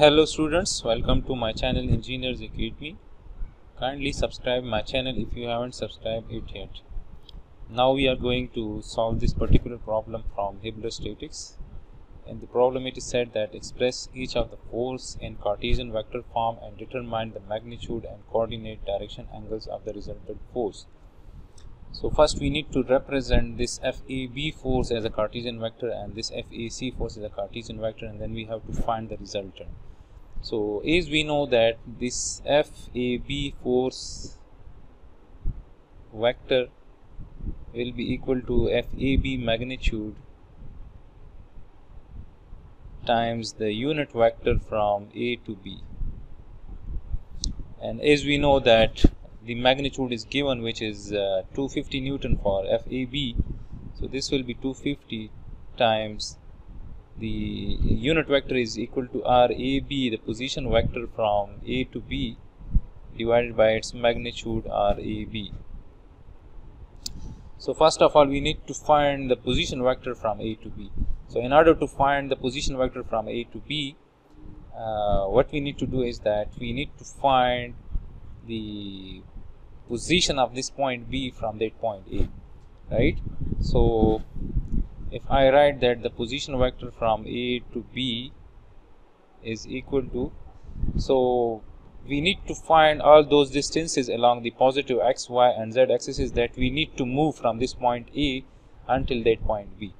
Hello students, welcome to my channel Engineers Academy. Kindly subscribe my channel if you haven't subscribed it yet. Now we are going to solve this particular problem from Hibbeler Statics. In the problem it is said that express each of the force in Cartesian vector form and determine the magnitude and coordinate direction angles of the resultant force. So first we need to represent this FAB force as a Cartesian vector and this FAC force as a Cartesian vector, and then we have to find the resultant. So as we know that this FAB force vector will be equal to FAB magnitude times the unit vector from A to B, and as we know that the magnitude is given, which is 250 Newton for FAB. So this will be 250 times the unit vector is equal to RAB, the position vector from A to B, divided by its magnitude RAB. So first of all we need to find the position vector from A to B. So in order to find the position vector from A to B, what we need to do is that we need to find the position of this point B from that point A, right? So if I write that the position vector from A to B is equal to, so we need to find all those distances along the positive x, y and z axes that we need to move from this point A until that point B.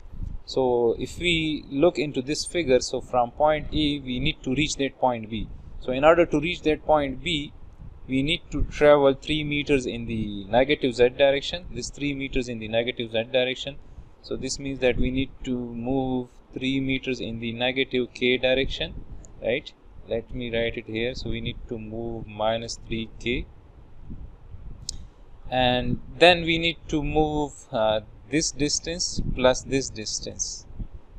So if we look into this figure, so from point A we need to reach that point B. So in order to reach that point B, we need to travel 3 meters in the negative z direction. This 3 meters in the negative z direction. So this means that we need to move 3 meters in the negative k direction, right? Let me write it here. So we need to move minus 3k. And then we need to move this distance plus this distance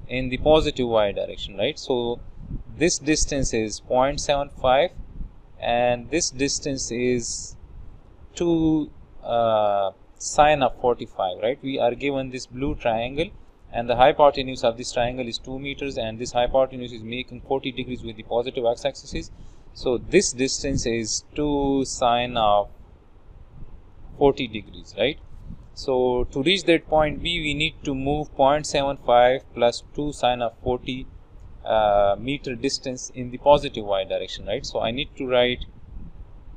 in the positive y direction, right? So this distance is 0.75. and this distance is 2 sine of 45, right? We are given this blue triangle and the hypotenuse of this triangle is 2 meters, and this hypotenuse is making 40 degrees with the positive x-axis. So this distance is 2 sine of 40 degrees, right? So to reach that point B, we need to move 0.75 plus 2 sine of 40 meter distance in the positive y direction, right? So I need to write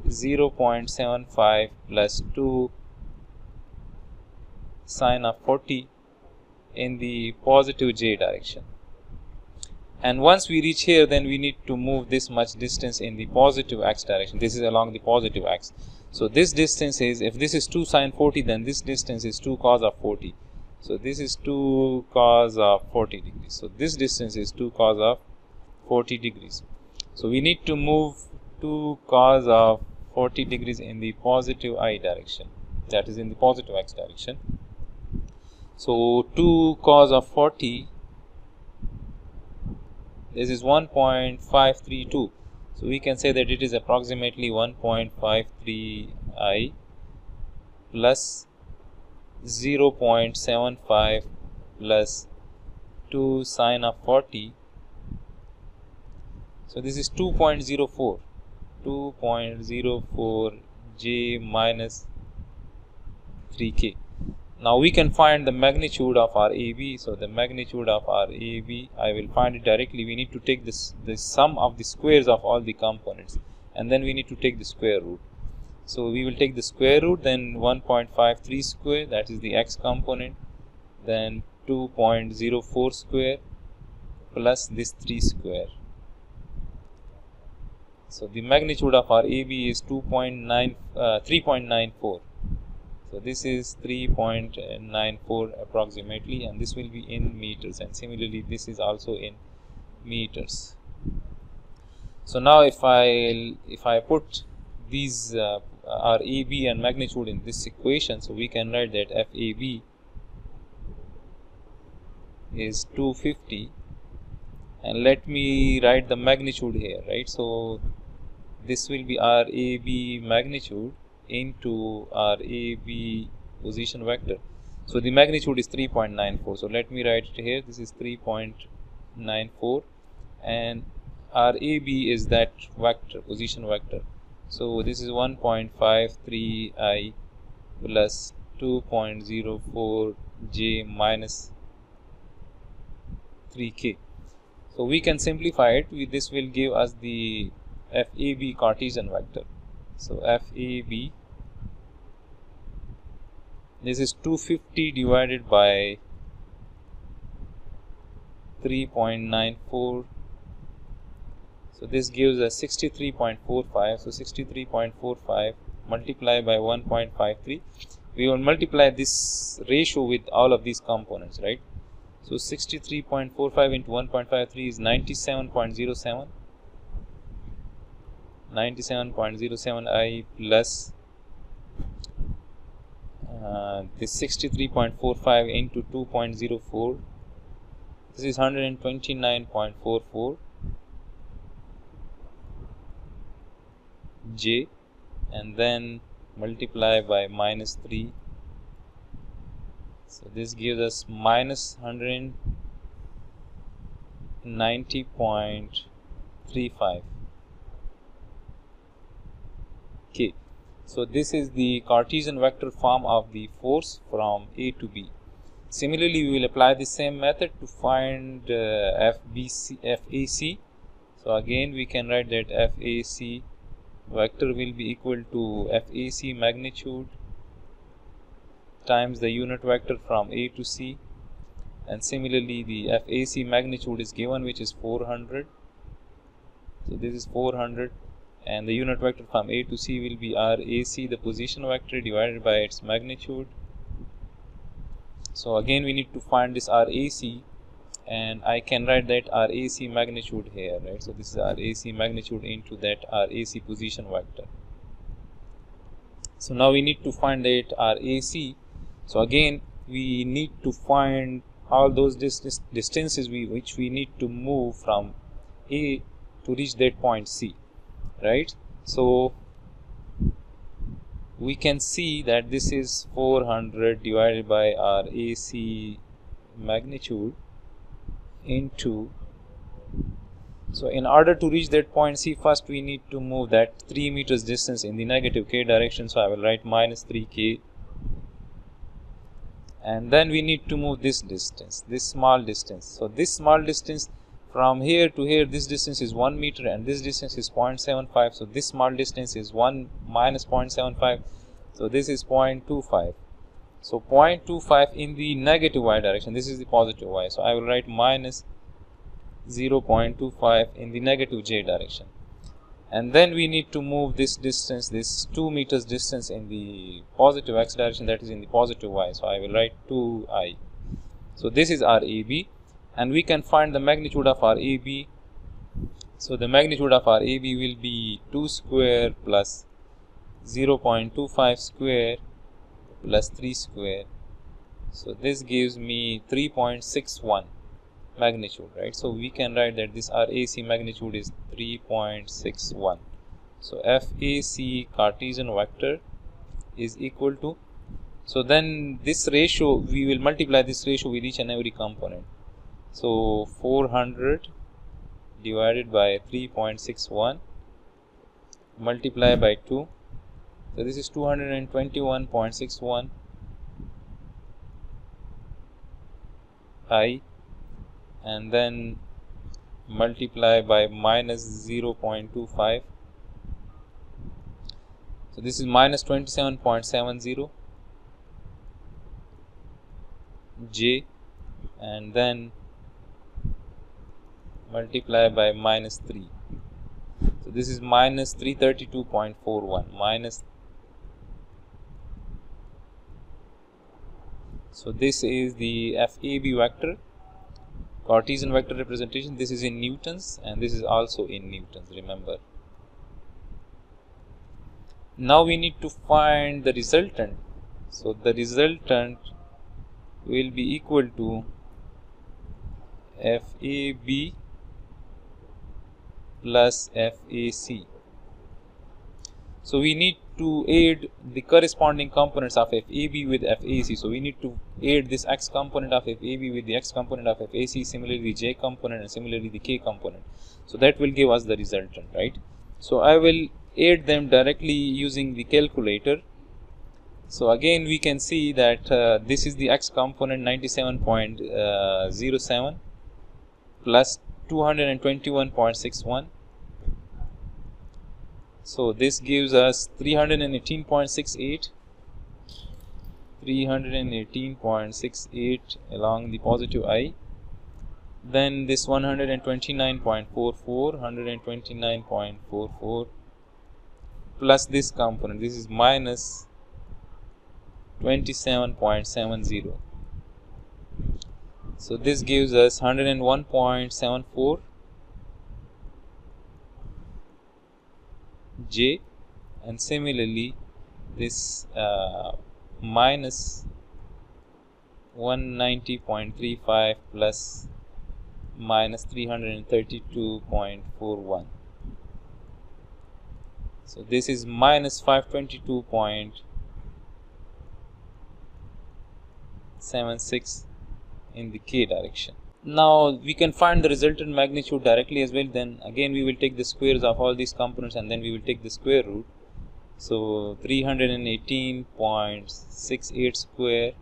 0.75 plus 2 sine of 40 in the positive j direction. And once we reach here, then we need to move this much distance in the positive x direction. This is along the positive x. So this distance is, if this is 2 sine 40, then this distance is 2 cos of 40. So this is 2 cos of 40 degrees. So this distance is 2 cos of 40 degrees. So we need to move 2 cos of 40 degrees in the positive I direction, that is in the positive x direction. So 2 cos of 40, this is 1.532. So we can say that it is approximately 1.53i plus 0.75 plus 2 sine of 40. So this is 2.04 j minus 3k. Now we can find the magnitude of our AB. So the magnitude of our AB, I will find it directly. We need to take this, the sum of the squares of all the components, and then we need to take the square root. So we will take the square root, then 1.53 square, that is the x component, then 2.04 square plus this 3 square. So the magnitude of our AB is 3.94. So this is 3.94 approximately, and this will be in meters, and similarly this is also in meters. So now if I put these our AB and magnitude in this equation, so we can write that FAB is 250, and let me write the magnitude here, right? So this will be our AB magnitude into our AB position vector. So the magnitude is 3.94, so let me write it here. This is 3.94, and RAB is that vector, position vector. So this is 1.53i plus 2.04j minus 3k. So we can simplify it. This will give us the FAB Cartesian vector. So FAB, this is 250 divided by 3.94. So this gives us 63.45. So 63.45 multiplied by 1.53. We will multiply this ratio with all of these components, right? So 63.45 into 1.53 is 97.07. 97.07i plus this 63.45 into 2.04. This is 129.44 j, and then multiply by minus 3. So this gives us minus 190.35 k. So this is the Cartesian vector form of the force from A to B. Similarly, we will apply the same method to find FAC. So again, we can write that FAC vector will be equal to FAC magnitude times the unit vector from A to C, and similarly the FAC magnitude is given, which is 400. So this is 400, and the unit vector from A to C will be RAC, the position vector, divided by its magnitude. So again we need to find this RAC, and I can write that RAC magnitude here, right? So this is RAC magnitude into that RAC position vector. So now we need to find that RAC. So again we need to find all those distances which we need to move from A to reach that point C, right? So we can see that this is 400 divided by RAC magnitude into, so in order to reach that point C, first we need to move that 3 meters distance in the negative k direction. So I will write minus 3k, and then we need to move this distance, this small distance. So this small distance from here to here, this distance is 1 meter and this distance is 0.75. So this small distance is 1 minus 0.75. So this is 0.25. So 0.25 in the negative y direction, this is the positive y. So I will write minus 0.25 in the negative j direction. And then we need to move this distance, this 2 meters distance, in the positive x direction, that is in the positive y. So I will write 2i. So this is RAB. And we can find the magnitude of RAB. So the magnitude of RAB will be 2 square plus 0.25 square plus 3 square. So this gives me 3.61 magnitude, right? So we can write that this RAC magnitude is 3.61. So FAC Cartesian vector is equal to, so then this ratio, we will multiply this ratio with each and every component. So 400 divided by 3.61 multiplied by 2. So this is 221.61 i, and then multiply by minus 0.25. So this is minus 27.70 j, and then multiply by minus 3. So this is minus 332.41 minus. So this is the FAB vector, Cartesian vector representation. This is in newtons, and this is also in newtons, remember. Now we need to find the resultant. So the resultant will be equal to FAB plus FAC. So we need to aid the corresponding components of FAB with FAC. So we need to aid this x component of FAB with the x component of FAC, similarly the j component and similarly the k component. So that will give us the resultant, right? So I will aid them directly using the calculator. So again we can see that this is the x component, 97.07 plus 221.61. So this gives us 318.68, 318.68 along the positive I. Then this 129.44, 129.44 plus this component, this is minus 27.70. So this gives us 101.74 j, and similarly this minus 190.35 plus minus 332.41. So this is minus 522.76 in the k direction. Now we can find the resultant magnitude directly as well. Then again we will take the squares of all these components and then we will take the square root. So 318.68 square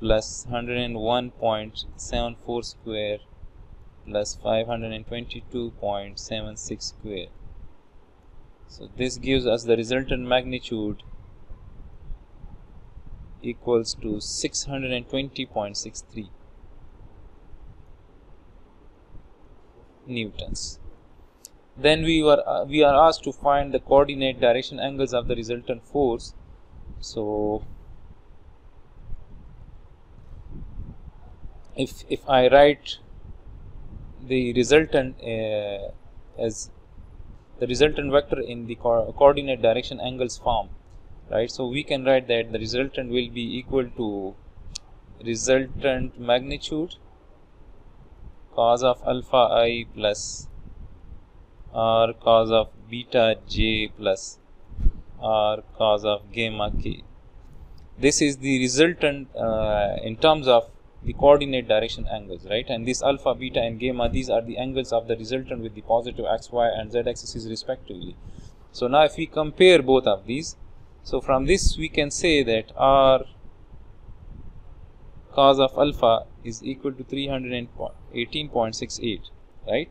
plus 101.74 square plus 522.76 square. So this gives us the resultant magnitude equals to 620.63 newtons. Then we are asked to find the coordinate direction angles of the resultant force. So if I write the resultant as the resultant vector in the coordinate direction angles form, right? So we can write that the resultant will be equal to resultant magnitude cos of alpha I plus r cos of beta j plus r cos of gamma k. This is the resultant in terms of the coordinate direction angles, right? And this alpha, beta and gamma, these are the angles of the resultant with the positive x, y and z axes respectively. So now if we compare both of these, so from this we can say that r cos of alpha is equal to 318.68, right?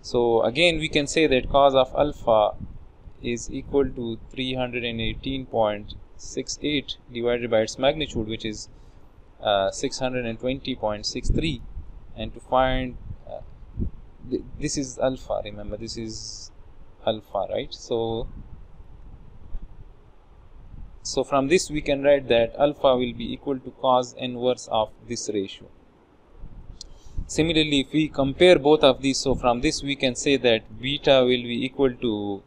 So again we can say that cos of alpha is equal to 318.68 divided by its magnitude, which is 620.63, and to find this is alpha, remember this is alpha, right? So from this we can write that alpha will be equal to cos inverse of this ratio. Similarly, if we compare both of these, so from this we can say that beta will be equal to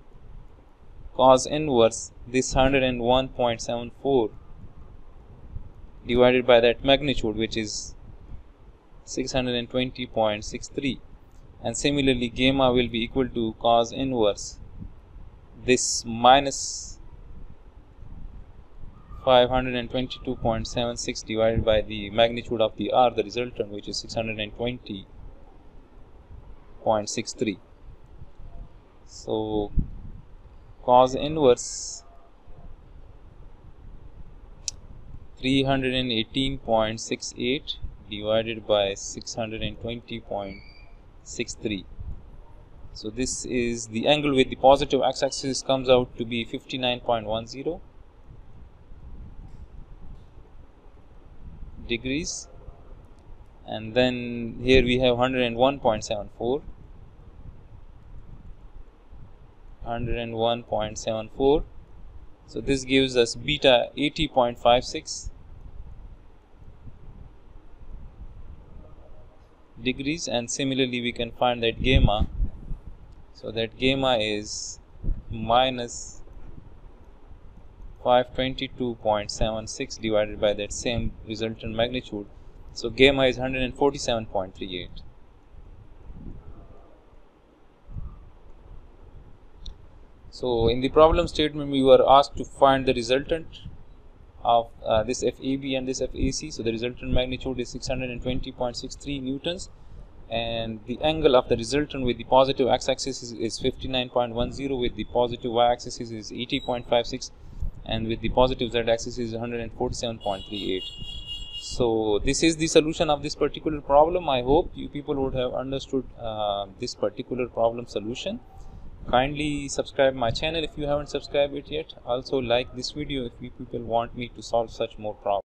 cos inverse this 101.74 divided by that magnitude, which is 620.63, and similarly gamma will be equal to cos inverse this minus 522.76 divided by the magnitude of the r, the resultant, which is 620.63. so cos inverse 318.68 divided by 620.63. So this is the angle with the positive x-axis, comes out to be 59.10 degrees, and then here we have 101.74, 101.74. So this gives us beta 80.56 degrees, and similarly we can find that gamma. So that gamma is minus 522.76 divided by that same resultant magnitude. So gamma is 147.38. So in the problem statement you are asked to find the resultant of this FAB and this FAC. So the resultant magnitude is 620.63 newtons and the angle of the resultant with the positive x-axis is 59.10, with the positive y-axis is 80.56 and with the positive z-axis is 147.38. So this is the solution of this particular problem. I hope you people would have understood this particular problem solution. Kindly subscribe my channel if you haven't subscribed it yet. Also like this video if you people want me to solve such more problems.